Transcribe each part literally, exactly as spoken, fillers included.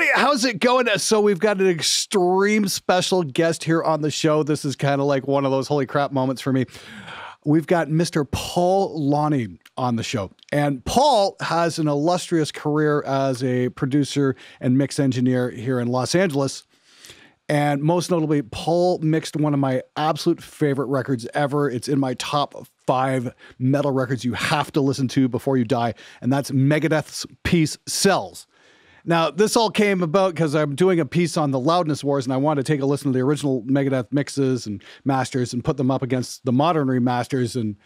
Everybody, how's it going? So we've got an extreme special guest here on the show. This is kind of like one of those holy crap moments for me. We've got Mister Paul Lani on the show. And Paul has an illustrious career as a producer and mix engineer here in Los Angeles. And most notably, Paul mixed one of my absolute favorite records ever. It's in my top five metal records you have to listen to before you die. And that's Megadeth's Peace Sells. Now, this all came about because I'm doing a piece on the Loudness Wars, and I wanted to take a listen to the original Megadeth mixes and masters and put them up against the modern remasters. And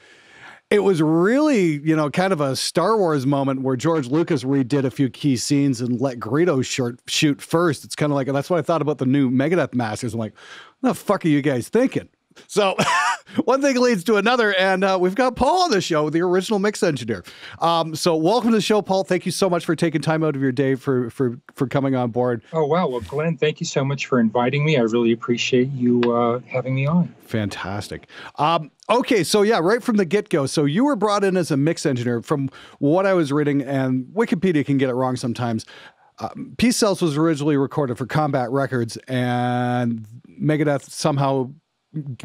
it was really, you know, kind of a Star Wars moment where George Lucas redid a few key scenes and let Greedo shoot, shoot first. It's kind of like, that's what I thought about the new Megadeth masters. I'm like, what the fuck are you guys thinking? So one thing leads to another, and uh, we've got Paul on the show, the original mix engineer. Um, so welcome to the show, Paul. Thank you so much for taking time out of your day for, for, for coming on board. Oh, wow. Well, Glenn, thank you so much for inviting me. I really appreciate you uh, having me on. Fantastic. Um, okay, so yeah, right from the get-go. So you were brought in as a mix engineer from what I was reading, and Wikipedia can get it wrong sometimes. Um, Peace Sells was originally recorded for Combat Records, and Megadeth somehow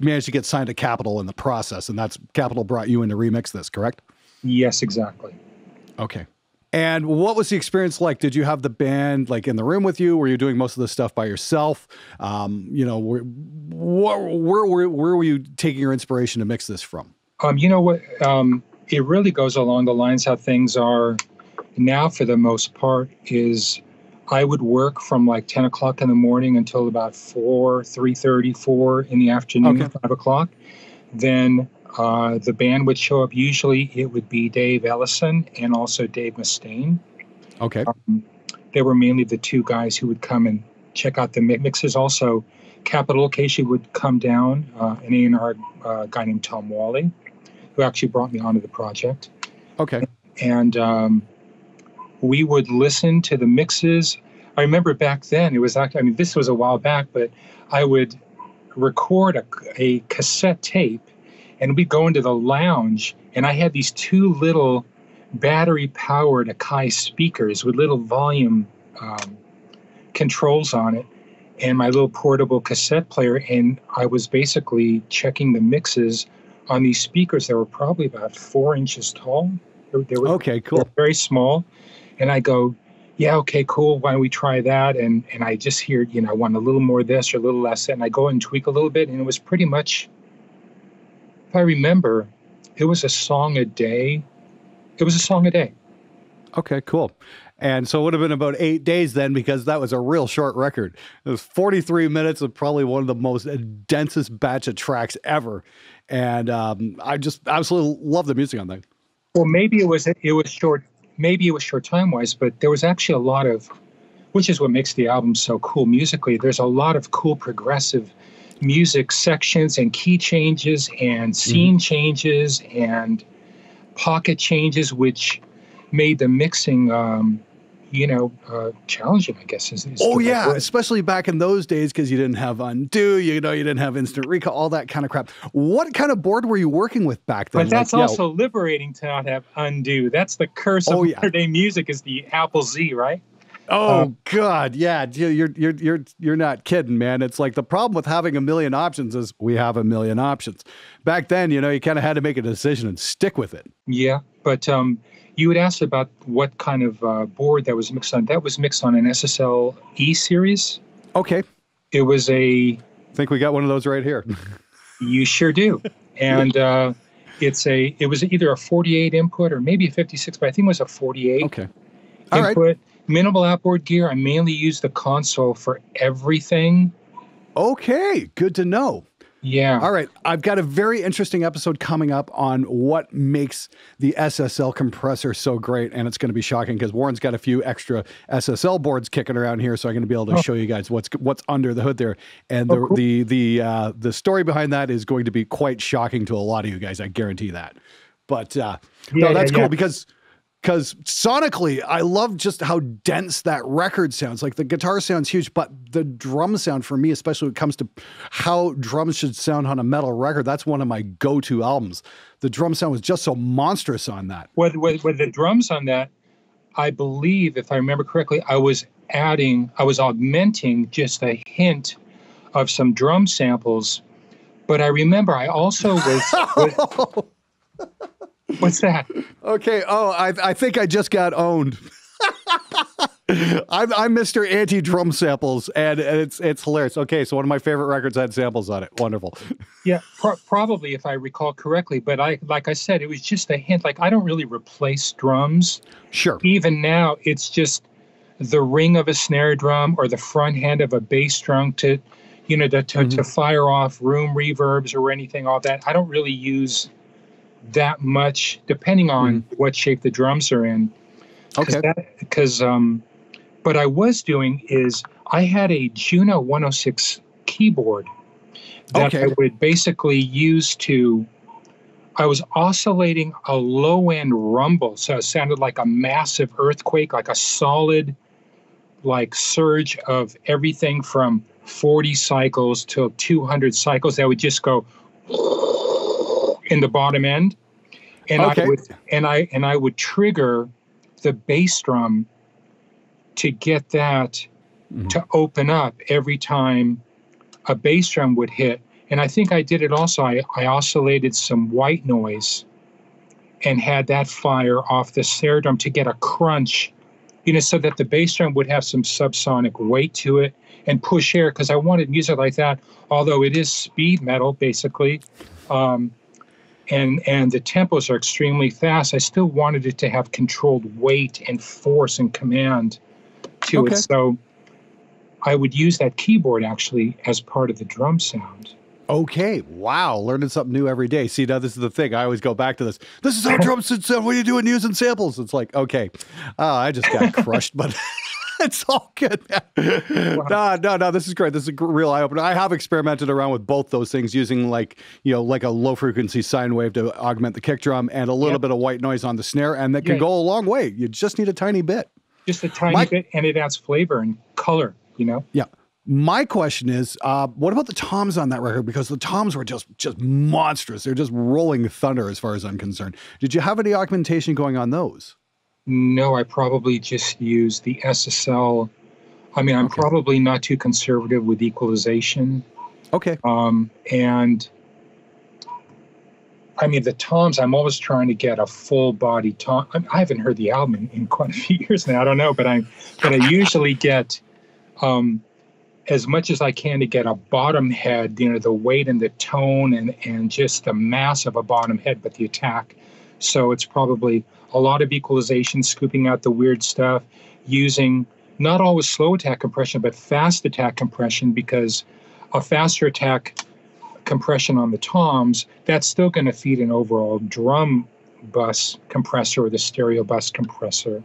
managed to get signed to Capitol in the process, and that's Capitol brought you in to remix this, correct? Yes, exactly. Okay. And what was the experience like? Did you have the band like in the room with you? Were you doing most of this stuff by yourself? Um, you know, where, where, where, where were you taking your inspiration to mix this from? Um, you know what? Um, it really goes along the lines how things are now for the most part is I would work from like ten o'clock in the morning until about four, three thirty, four in the afternoon, okay. five o'clock. Then uh, the band would show up. Usually it would be Dave Ellison and also Dave Mustaine. Okay. Um, they were mainly the two guys who would come and check out the mixes. Also, Capitol Casey would come down, uh, an A and R uh, guy named Tom Wally, who actually brought me onto the project. Okay. And... and um, we would listen to the mixes. I remember back then, it was like, I mean, this was a while back, but I would record a, a cassette tape and we'd go into the lounge, and I had these two little battery-powered Akai speakers with little volume um, controls on it and my little portable cassette player, and I was basically checking the mixes on these speakers that were probably about four inches tall. They, they were, okay, cool. They were very small. And I go, yeah, okay, cool. Why don't we try that? And and I just hear, you know, I want a little more this or a little less that. And I go and tweak a little bit. And it was pretty much, if I remember, it was a song a day. It was a song a day. Okay, cool. And so it would have been about eight days then, because that was a real short record. It was forty-three minutes of probably one of the most densest batch of tracks ever. And um, I just absolutely love the music on that. Well, maybe it was it was short. Maybe it was short time-wise, but there was actually a lot of, which is what makes the album so cool musically, there's a lot of cool progressive music sections and key changes and scene mm-hmm. changes and pocket changes, which made the mixing, um, you know, uh, challenging, I guess. Is, is oh, yeah, especially back in those days, because you didn't have undo, you know, you didn't have instant recall, all that kind of crap. What kind of board were you working with back then? But that's like, also you know, liberating to not have undo. That's the curse oh, of yeah. modern day music is the Apple Z, right? Oh, um, God, yeah, you're, you're, you're, you're not kidding, man. It's like the problem with having a million options is we have a million options. Back then, you know, you kind of had to make a decision and stick with it. Yeah, but... um you would ask about what kind of uh, board that was mixed on. That was mixed on an S S L E series. Okay. It was a... I think we got one of those right here. You sure do. And uh, it's a. It was either a forty-eight input or maybe a fifty-six, but I think it was a forty-eight okay. All input. Right. Minimal outboard gear. I mainly used the console for everything. Okay. Good to know. Yeah. All right. I've got a very interesting episode coming up on what makes the S S L compressor so great. And it's going to be shocking because Warren's got a few extra S S L boards kicking around here. So I'm going to be able to oh. show you guys what's what's under the hood there. And the oh, cool. the the, uh, the story behind that is going to be quite shocking to a lot of you guys. I guarantee that. But uh, yeah, no, that's yeah, cool yeah. because... Because sonically, I love just how dense that record sounds. Like the guitar sounds huge, but the drum sound for me, especially when it comes to how drums should sound on a metal record, that's one of my go-to albums. The drum sound was just so monstrous on that. With, with, with the drums on that, I believe, if I remember correctly, I was adding, I was augmenting just a hint of some drum samples. But I remember I also was. was what's that? Okay. Oh, I, I think I just got owned. I'm, I'm Mister Anti-Drum Samples, and it's it's hilarious. Okay, so one of my favorite records had samples on it. Wonderful. Yeah, pro probably, if I recall correctly. But I, like I said, it was just a hint. Like, I don't really replace drums. Sure. Even now, it's just the ring of a snare drum or the front hand of a bass drum to, you know, to, to, mm-hmm. to fire off room reverbs or anything, all that. I don't really use that much, depending on mm-hmm. what shape the drums are in. Okay. Because um, what I was doing is I had a Juno one oh six keyboard that okay. I would basically use to, I was oscillating a low-end rumble. So it sounded like a massive earthquake, like a solid like surge of everything from forty cycles to two hundred cycles that would just go in the bottom end. And, okay. I, would, and, I, and I would trigger the bass drum to get that mm-hmm. to open up every time a bass drum would hit. And I think I did it also. I, I oscillated some white noise and had that fire off the snare drum to get a crunch, you know, so that the bass drum would have some subsonic weight to it and push air, because I wanted music like that, although it is speed metal, basically. Um, And, and the tempos are extremely fast. I still wanted it to have controlled weight and force and command to okay. it. So I would use that keyboard, actually, as part of the drum sound. Okay. Wow. Learning something new every day. See, now this is the thing. I always go back to this. This is how drum sound. What are you doing using samples? It's like, okay, uh, I just got crushed, but... It's all good. Wow. No, no, no. This is great. This is a real eye opener. I have experimented around with both those things, using like, you know, like a low frequency sine wave to augment the kick drum and a little yep. bit of white noise on the snare, and that can yeah. go a long way. You just need a tiny bit. Just a tiny My, bit, and it adds flavor and color, you know? Yeah. My question is, uh, what about the toms on that record? Because the toms were just just monstrous. They're just rolling thunder as far as I'm concerned. Did you have any augmentation going on those? No, I probably just use the S S L. I mean, I'm okay. probably not too conservative with equalization. Okay. Um, and I mean, the toms, I'm always trying to get a full body tom. I haven't heard the album in, in quite a few years now. I don't know, but I, but I usually get um, as much as I can to get a bottom head, you know, the weight and the tone and, and just the mass of a bottom head, but the attack. So it's probably a lot of equalization, scooping out the weird stuff, using not always slow attack compression, but fast attack compression, because a faster attack compression on the toms, that's still going to feed an overall drum bus compressor or the stereo bus compressor.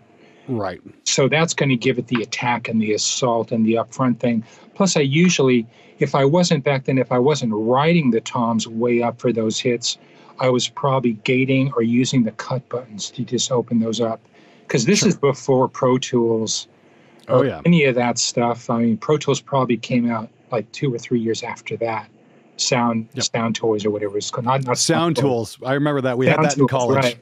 Right. So that's going to give it the attack and the assault and the upfront thing. Plus, I usually, if I wasn't back then, if I wasn't riding the toms way up for those hits, I was probably gating or using the cut buttons to just open those up. Because this sure. is before Pro Tools or oh, yeah. any of that stuff. I mean, Pro Tools probably came out like two or three years after that. Sound yep. sound toys or whatever it's called. Not, not sound, sound tools. tools. I remember that. We sound had that tools, in college. Right.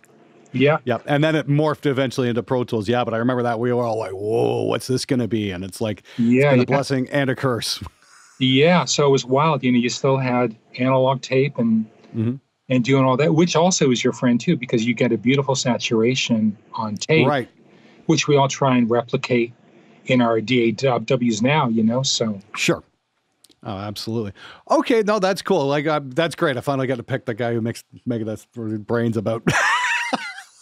Yeah. Yeah. And then it morphed eventually into Pro Tools. Yeah. But I remember that we were all like, whoa, what's this going to be? And it's like, yeah, it's been yeah. a blessing and a curse. Yeah. So it was wild. You know, you still had analog tape and... Mm-hmm. and doing all that, which also is your friend too, because you get a beautiful saturation on tape, right. which we all try and replicate in our D A Ws now, you know, so. Sure. Oh, absolutely. Okay, no, that's cool. Like, uh, that's great. I finally got to pick the guy who makes Megadeth's brains about...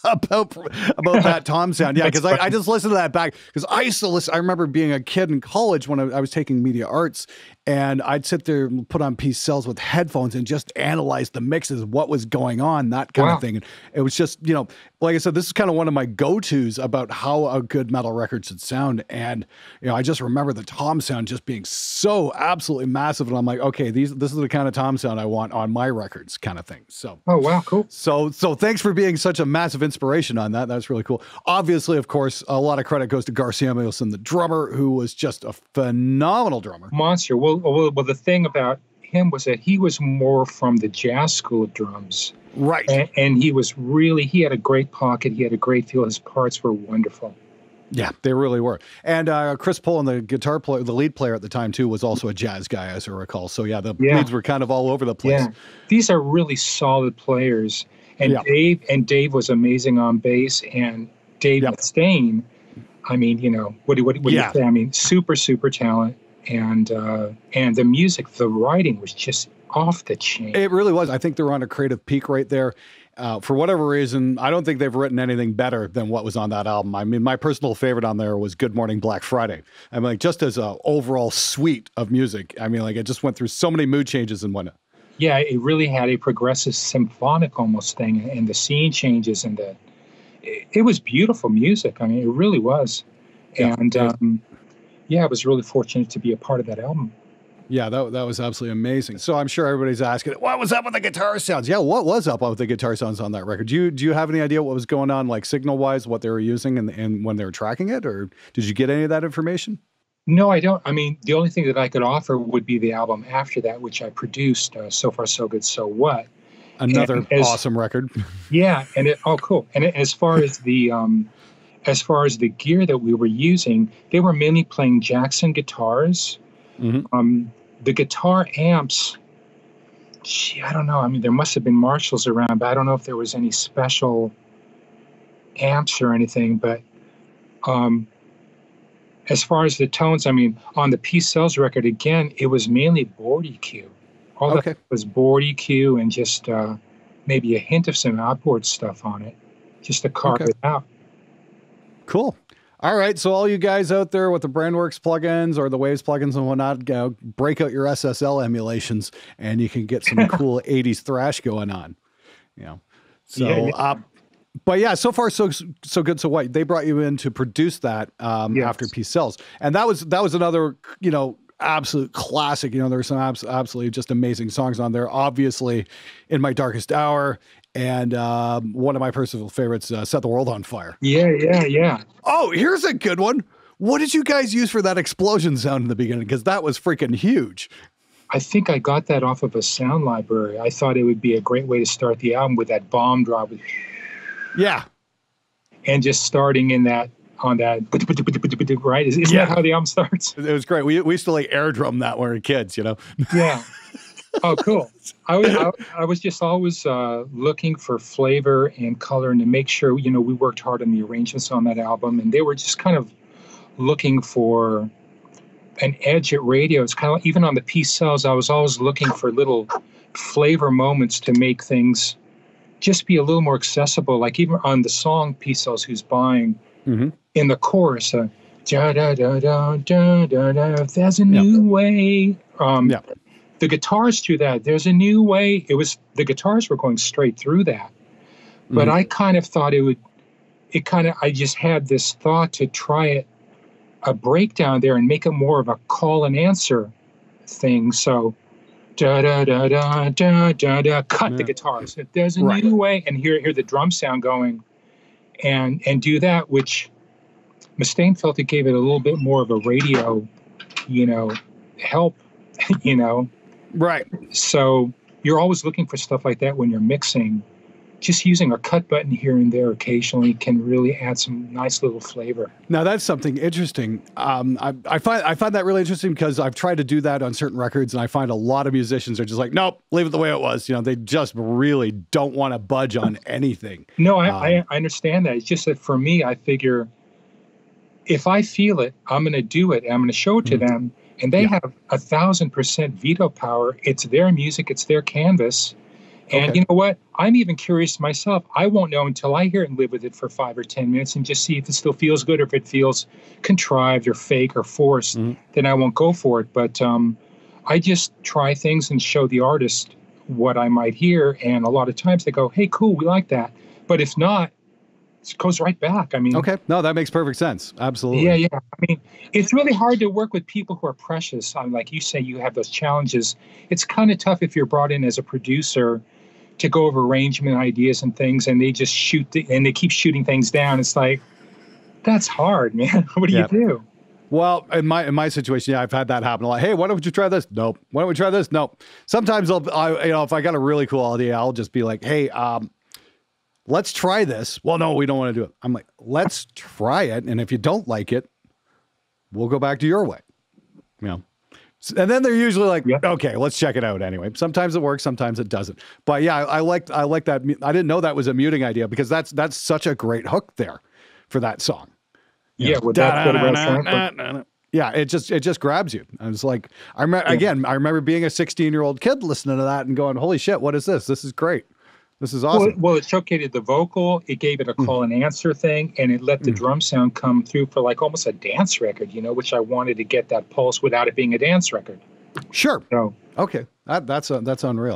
About, about that tom sound. Yeah, because I, I just listened to that back, because I used to listen. I remember being a kid in college when I, I was taking media arts, and I'd sit there and put on Peace Sells with headphones and just analyze the mixes, what was going on, that kind wow. of thing. And it was just, you know, like I said, this is kind of one of my go-tos about how a good metal record should sound. And, you know, I just remember the tom sound just being so absolutely massive. And I'm like, okay, these, this is the kind of tom sound I want on my records, kind of thing. So, oh, wow, cool. So, so thanks for being such a massive inspiration on that. That's really cool. Obviously, of course, a lot of credit goes to Gar Samuelson, the drummer, who was just a phenomenal drummer. Monster. Well, well, well the thing about him was that he was more from the jazz school of drums. Right. And, and he was really, he had a great pocket. He had a great feel. His parts were wonderful. Yeah, they really were. And uh, Chris Pohl, the guitar player, the lead player at the time too, was also a jazz guy, as I recall. So yeah, the yeah. leads were kind of all over the place. Yeah. These are really solid players. And yeah. Dave and Dave was amazing on bass, and Dave yeah. Mustaine. I mean, you know, what do what, what yeah. do you say? I mean, super super talent, and uh, and the music, the writing was just off the chain. It really was. I think they're on a creative peak right there. Uh, for whatever reason, I don't think they've written anything better than what was on that album. I mean, my personal favorite on there was Good Morning Black Friday. I mean, like, just as an overall suite of music, I mean, like, it just went through so many mood changes and whatnot. Yeah, it really had a progressive symphonic almost thing, and the scene changes, and the it, it was beautiful music. I mean, it really was. Yeah, and it was. Um, yeah, I was really fortunate to be a part of that album. Yeah, that, that was absolutely amazing. So I'm sure everybody's asking, what was up with the guitar sounds? Yeah, what was up with the guitar sounds on that record? Do you, do you have any idea what was going on, like signal-wise, what they were using and, and when they were tracking it? Or did you get any of that information? No, I don't. I mean, the only thing that I could offer would be the album after that, which I produced, uh, So Far, So Good, So What. Another as, awesome record. Yeah. And it, oh, cool. And it, as far as the... Um, as far as the gear that we were using, they were mainly playing Jackson guitars. Mm-hmm. Um, the guitar amps, gee, I don't know. I mean, there must have been Marshalls around, but I don't know if there was any special amps or anything. But um, as far as the tones, I mean, on the Peace Sells record, again, it was mainly board E Q. All okay. that was board E Q and just uh, maybe a hint of some outboard stuff on it, just to carve okay. it out. Cool. All right, so all you guys out there with the Brandworks plugins or the Waves plugins and whatnot, you know, break out your S S L emulations, and you can get some cool eighties thrash going on. You know, so yeah, yeah. Uh, but yeah, So Far, So so Good, So What? They brought you in to produce that um, yes. after Peace Sells, and that was that was another you know absolute classic. You know, there's some abs absolutely just amazing songs on there. Obviously, In My Darkest Hour. And uh, one of my personal favorites, uh, Set the World on Fire. Yeah, yeah, yeah. Oh, here's a good one. What did you guys use for that explosion sound in the beginning? Because that was freaking huge. I think I got that off of a sound library. I thought it would be a great way to start the album with that bomb drop. With yeah. And just starting in that, on that, right? Isn't yeah. that how the album starts? It was great. We, we used to like air drum that when we were kids, you know? Yeah. Oh, cool. I was, I, I was just always uh, looking for flavor and color, and to make sure, you know, we worked hard on the arrangements on that album, and they were just kind of looking for an edge at radio. It's kind of, even on the Peace Sells, I was always looking for little flavor moments to make things just be a little more accessible. Like even on the song Peace Sells Who's Buying, mm-hmm. in the chorus, uh, da, da, da, da, da, da, da, there's a yep. new way. Um, yeah. The guitars through that, there's a new way. It was the guitars were going straight through that, but mm-hmm. I kind of thought it would. It kind of I just had this thought to try it a breakdown there and make it more of a call and answer thing. So da da da da da da da. Cut yeah. the guitars. There's a right. new way, and hear hear the drum sound going, and and do that, which Mustaine felt it gave it a little bit more of a radio, you know, help, you know. Right. So you're always looking for stuff like that when you're mixing. Just using a cut button here and there occasionally can really add some nice little flavor. Now that's something interesting. Um, I, I find I find that really interesting because I've tried to do that on certain records, and I find a lot of musicians are just like, nope, leave it the way it was. You know, they just really don't want to budge on anything. No, I, um, I, I understand that. It's just that for me, I figure if I feel it, I'm going to do it. I'm going to show it to mm-hmm. them. And they yeah. have a thousand percent veto power. It's their music. It's their canvas. And okay. you know what? I'm even curious myself. I won't know until I hear it and live with it for five or ten minutes and just see if it still feels good or if it feels contrived or fake or forced. Mm-hmm. Then I won't go for it. But um, I just try things and show the artist what I might hear. And a lot of times they go, hey, cool, we like that. But if not, it goes right back. I mean, okay, no, that makes perfect sense. Absolutely. Yeah, yeah. I mean, it's really hard to work with people who are precious. I'm like you say, you have those challenges. It's kind of tough if you're brought in as a producer to go over arrangement ideas and things, and they just shoot the, and they keep shooting things down. It's like, that's hard, man. What do yeah. you do? Well, in my in my situation, yeah, I've had that happen a lot. Hey, why don't you try this? Nope. Why don't we try this? Nope. Sometimes I'll, I, you know, if I got a really cool idea, I'll just be like, hey, um. let's try this. Well, no, we don't want to do it. I'm like, let's try it. And if you don't like it, we'll go back to your way. You know? And then they're usually like, yeah. okay, let's check it out anyway. Sometimes it works, sometimes it doesn't. But yeah, I, I liked I liked that. I didn't know that was a muting idea because that's that's such a great hook there for that song. You yeah, know, with that sort of sound, but... yeah, it just it just grabs you. I was like, I remember yeah. again, I remember being a sixteen year old kid listening to that and going, "Holy shit, what is this? This is great. This is awesome." Well, well it showcased the vocal. It gave it a call mm. and answer thing, and it let the mm. drum sound come through for like almost a dance record, you know, which I wanted to get that pulse without it being a dance record. Sure. So okay, that, that's a, that's unreal.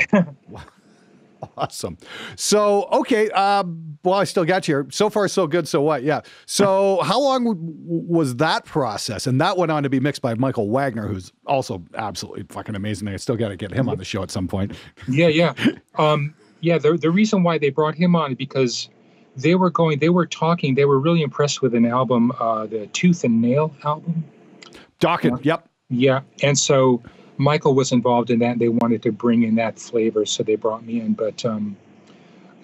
Awesome. So, okay. Uh, well, I still got you here. So far, so good. So what? Yeah. So how long was that process? And that went on to be mixed by Michael Wagner, who's also absolutely fucking amazing. I still got to get him on the show at some point. Yeah. Yeah. Um, yeah. The, the reason why they brought him on because they were going, they were talking, they were really impressed with an album, uh, the Tooth and Nail album. Dokken. Uh, yep. Yeah. And so Michael was involved in that, and they wanted to bring in that flavor, so they brought me in. But um,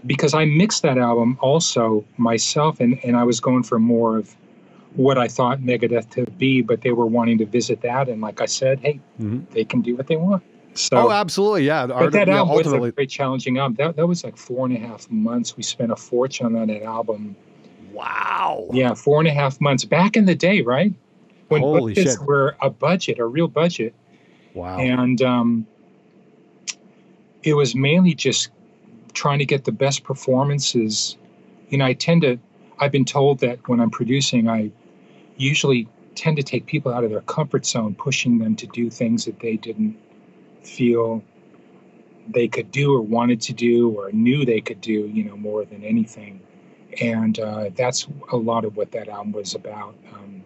because I mixed that album also myself, and, and I was going for more of what I thought Megadeth to be, but they were wanting to visit that, and like I said, hey, mm-hmm. they can do what they want. So, oh, absolutely, yeah. The but art, that yeah, album ultimately. was a very challenging album. That, that was like four and a half months. We spent a fortune on that album. Wow. Yeah, four and a half months. Back in the day, right? When Holy shit. were a budget, a real budget. Wow. And um, it was mainly just trying to get the best performances. You know, I tend to, I've been told that when I'm producing, I usually tend to take people out of their comfort zone, pushing them to do things that they didn't feel they could do or wanted to do or knew they could do, you know, more than anything. And uh, that's a lot of what that album was about, um,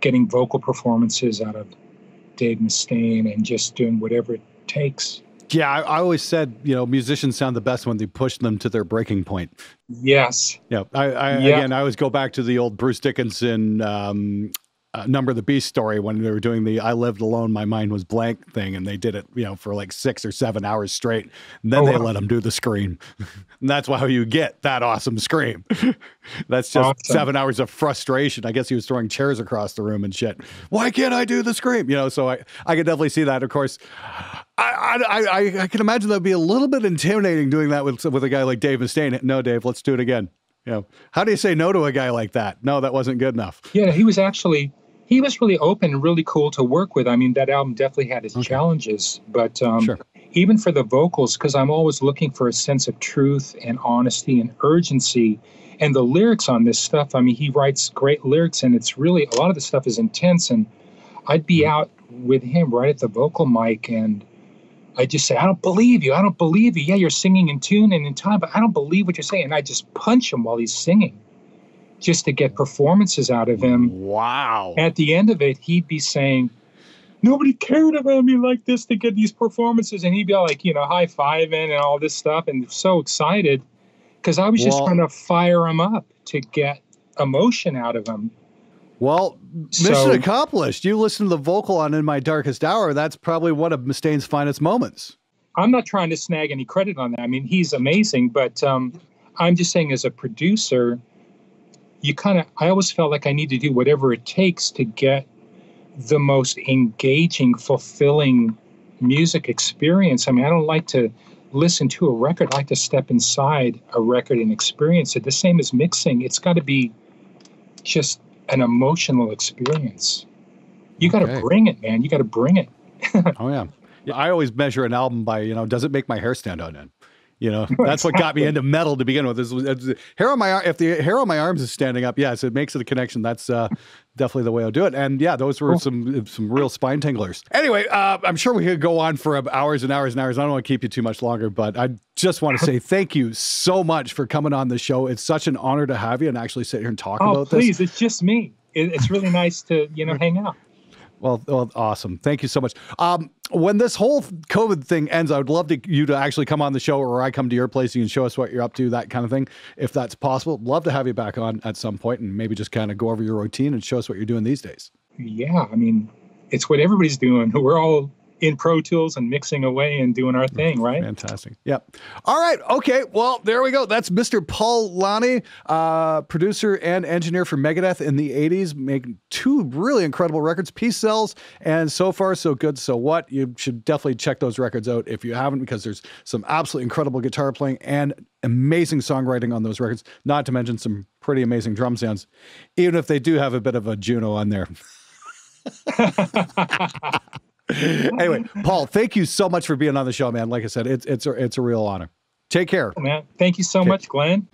getting vocal performances out of Dave Mustaine and just doing whatever it takes. Yeah, I, I always said, you know, musicians sound the best when they push them to their breaking point. Yes. Yeah. I, I yeah. Again, I always go back to the old Bruce Dickinson um, uh, Number of the Beast story when they were doing the I Lived Alone, My Mind Was Blank thing, and they did it, you know, for like six or seven hours straight. And then oh, they wow. let them do the scream. And that's how you get that awesome scream. That's just awesome. Seven hours of frustration. I guess he was throwing chairs across the room and shit. Why can't I do the scream? You know, so I, I could definitely see that. Of course, I, I, I, I can imagine that'd be a little bit intimidating doing that with, with a guy like Dave Mustaine. No, Dave, let's do it again. You know, how do you say no to a guy like that? No, that wasn't good enough. Yeah, he was actually, he was really open and really cool to work with. I mean, that album definitely had its okay. challenges, but um, sure. even for the vocals, because I'm always looking for a sense of truth and honesty and urgency. And the lyrics on this stuff, I mean, he writes great lyrics, and it's really, a lot of the stuff is intense, and I'd be out with him right at the vocal mic, and I'd just say, I don't believe you, I don't believe you. Yeah, you're singing in tune and in time, but I don't believe what you're saying. And I just punch him while he's singing just to get performances out of him. Wow. At the end of it, he'd be saying, nobody cared about me like this to get these performances, and he'd be like, you know, high-fiving and all this stuff, and so excited. Because I was just well, trying to fire him up to get emotion out of him. Well, mission so, accomplished. You listen to the vocal on In My Darkest Hour. That's probably one of Mustaine's finest moments. I'm not trying to snag any credit on that. I mean, he's amazing. But um, I'm just saying as a producer, you kind of, I always felt like I need to do whatever it takes to get the most engaging, fulfilling music experience. I mean, I don't like to listen to a record, I like to step inside a record and experience it. The same as mixing, it's got to be just an emotional experience. You got to okay. bring it, man. You got to bring it. Oh yeah. yeah, I always measure an album by, you know, does it make my hair stand out in? You know, that's exactly. what got me into metal to begin with. This was, this was, hair on my if the hair on my arms is standing up, yes, it makes it a connection. That's uh, definitely the way I'll do it. And yeah, those were cool. some some real spine tinglers. Anyway, uh, I'm sure we could go on for hours and hours and hours. I don't want to keep you too much longer, but I just want to say thank you so much for coming on the show. It's such an honor to have you and actually sit here and talk oh, about please, this. Oh, please, it's just me. It, it's really nice to you know hang out. Well, well, awesome. Thank you so much. Um, when this whole COVID thing ends, I would love to, you to actually come on the show, or I come to your place. You can show us what you're up to, that kind of thing, if that's possible. Love to have you back on at some point and maybe just kind of go over your routine and show us what you're doing these days. Yeah, I mean, it's what everybody's doing. We're all in Pro Tools and mixing away and doing our thing, right? Fantastic. Yep. All right. Okay. Well, there we go. That's Mister Paul Lani, uh, producer and engineer for Megadeth in the eighties, making two really incredible records, Peace Sells and So Far So Good So What. You should definitely check those records out if you haven't, because there's some absolutely incredible guitar playing and amazing songwriting on those records, not to mention some pretty amazing drum sounds, even if they do have a bit of a Juno on there. Anyway, Paul, thank you so much for being on the show, man. Like I said, it's it's a, it's a real honor. Take care, man. Thank you so much, Glenn.